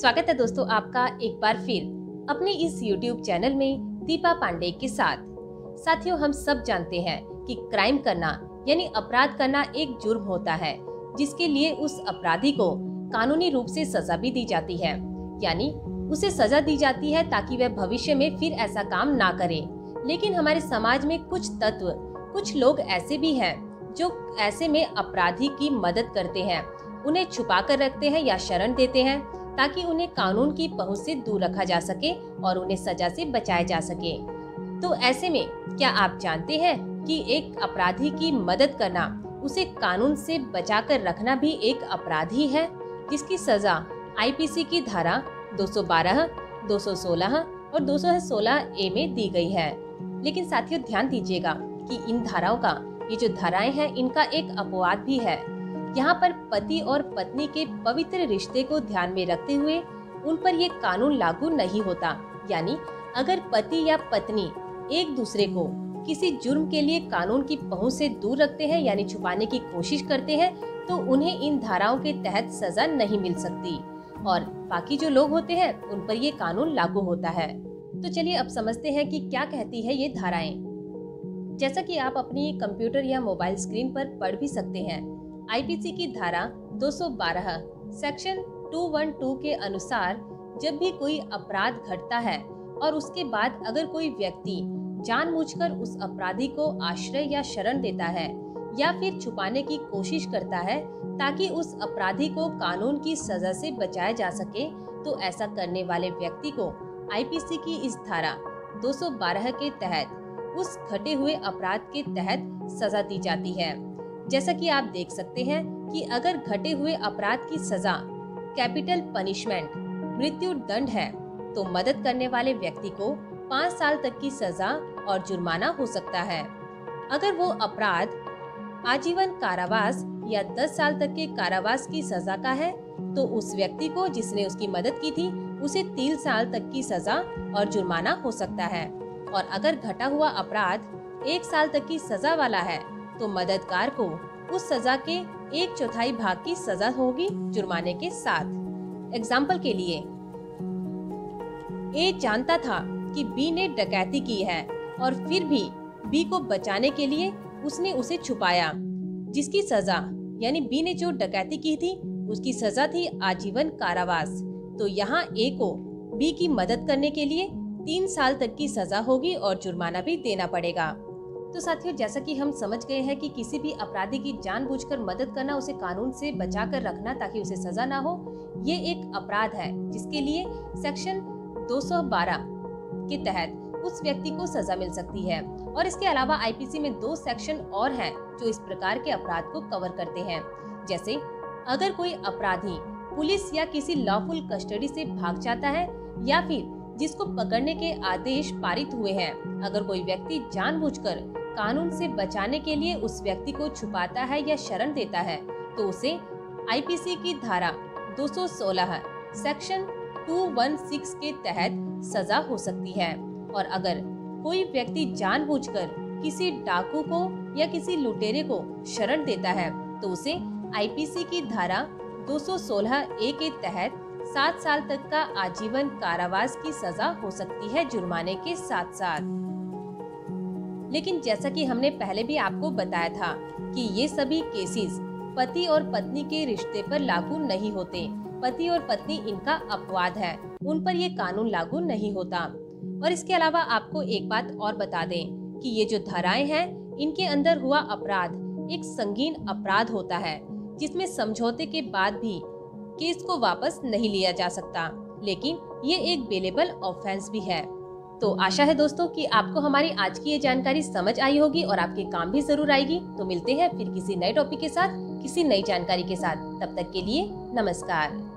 स्वागत है दोस्तों आपका एक बार फिर अपने इस YouTube चैनल में दीपा पांडे के साथ। साथियों, हम सब जानते हैं कि क्राइम करना यानी अपराध करना एक जुर्म होता है, जिसके लिए उस अपराधी को कानूनी रूप से सजा भी दी जाती है, यानी उसे सजा दी जाती है ताकि वह भविष्य में फिर ऐसा काम ना करे। लेकिन हमारे समाज में कुछ तत्व, कुछ लोग ऐसे भी हैं जो ऐसे में अपराधी की मदद करते हैं, उन्हें छुपा कर रखते हैं या शरण देते हैं ताकि उन्हें कानून की पहुंच से दूर रखा जा सके और उन्हें सजा से बचाया जा सके। तो ऐसे में क्या आप जानते हैं कि एक अपराधी की मदद करना, उसे कानून से बचा कर रखना भी एक अपराध ही है, जिसकी सजा आईपीसी की धारा 212, 216 और 216A में दी गई है। लेकिन साथियों ध्यान दीजिएगा कि इन धाराओं का, ये जो धाराएं हैं, इनका एक अपवाद भी है। यहाँ पर पति और पत्नी के पवित्र रिश्ते को ध्यान में रखते हुए उन पर ये कानून लागू नहीं होता, यानी अगर पति या पत्नी एक दूसरे को किसी जुर्म के लिए कानून की पहुंच से दूर रखते हैं यानी छुपाने की कोशिश करते हैं तो उन्हें इन धाराओं के तहत सजा नहीं मिल सकती, और बाकी जो लोग होते हैं उन पर ये कानून लागू होता है। तो चलिए अब समझते हैं कि क्या कहती है ये धाराएं। जैसा कि आप अपनी कंप्यूटर या मोबाइल स्क्रीन पर पढ़ भी सकते हैं, आईपीसी की धारा 212 सेक्शन 212 के अनुसार जब भी कोई अपराध घटता है और उसके बाद अगर कोई व्यक्ति जानबूझकर उस अपराधी को आश्रय या शरण देता है या फिर छुपाने की कोशिश करता है ताकि उस अपराधी को कानून की सजा से बचाया जा सके, तो ऐसा करने वाले व्यक्ति को आईपीसी की इस धारा 212 के तहत उस घटे हुए अपराध के तहत सजा दी जाती है। जैसा कि आप देख सकते हैं कि अगर घटे हुए अपराध की सजा कैपिटल पनिशमेंट मृत्यु दंड है तो मदद करने वाले व्यक्ति को 5 साल तक की सजा और जुर्माना हो सकता है। अगर वो अपराध आजीवन कारावास या 10 साल तक के कारावास की सजा का है तो उस व्यक्ति को जिसने उसकी मदद की थी उसे 3 साल तक की सजा और जुर्माना हो सकता है। और अगर घटा हुआ अपराध 1 साल तक की सजा वाला है तो मददगार को उस सजा के 1/4 भाग की सजा होगी जुर्माने के साथ। एग्जाम्पल के लिए, ए जानता था कि बी ने डकैती की है और फिर भी बी को बचाने के लिए उसने उसे छुपाया, जिसकी सजा यानी बी ने जो डकैती की थी उसकी सजा थी आजीवन कारावास। तो यहाँ ए को बी की मदद करने के लिए 3 साल तक की सजा होगी और जुर्माना भी देना पड़ेगा। तो साथियों जैसा कि हम समझ गए हैं कि किसी भी अपराधी की जानबूझकर मदद करना, उसे कानून से बचा कर रखना ताकि उसे सजा ना हो, ये एक अपराध है जिसके लिए सेक्शन 212 के तहत उस व्यक्ति को सजा मिल सकती है। और इसके अलावा आईपीसी में 2 सेक्शन और हैं जो इस प्रकार के अपराध को कवर करते हैं। जैसे अगर कोई अपराधी पुलिस या किसी लॉफुल कस्टडी से भाग जाता है या फिर जिसको पकड़ने के आदेश पारित हुए हैं, अगर कोई व्यक्ति जानबूझकर कानून से बचाने के लिए उस व्यक्ति को छुपाता है या शरण देता है तो उसे आईपीसी की धारा 216 सेक्शन 216 के तहत सजा हो सकती है। और अगर कोई व्यक्ति जानबूझकर किसी डाकू को या किसी लुटेरे को शरण देता है तो उसे आईपीसी की धारा 216A के तहत 7 साल तक का आजीवन कारावास की सजा हो सकती है जुर्माने के साथ साथ। लेकिन जैसा कि हमने पहले भी आपको बताया था कि ये सभी केसेस पति और पत्नी के रिश्ते पर लागू नहीं होते, पति और पत्नी इनका अपवाद है, उन पर ये कानून लागू नहीं होता। और इसके अलावा आपको एक बात और बता दें कि ये जो धाराएं हैं इनके अंदर हुआ अपराध एक संगीन अपराध होता है, जिसमें समझौते के बाद भी केस को वापस नहीं लिया जा सकता, लेकिन ये एक बेलेबल ऑफेंस भी है। तो आशा है दोस्तों कि आपको हमारी आज की ये जानकारी समझ आई होगी और आपके काम भी जरूर आएगी। तो मिलते हैं फिर किसी नए टॉपिक के साथ, किसी नई जानकारी के साथ। तब तक के लिए नमस्कार।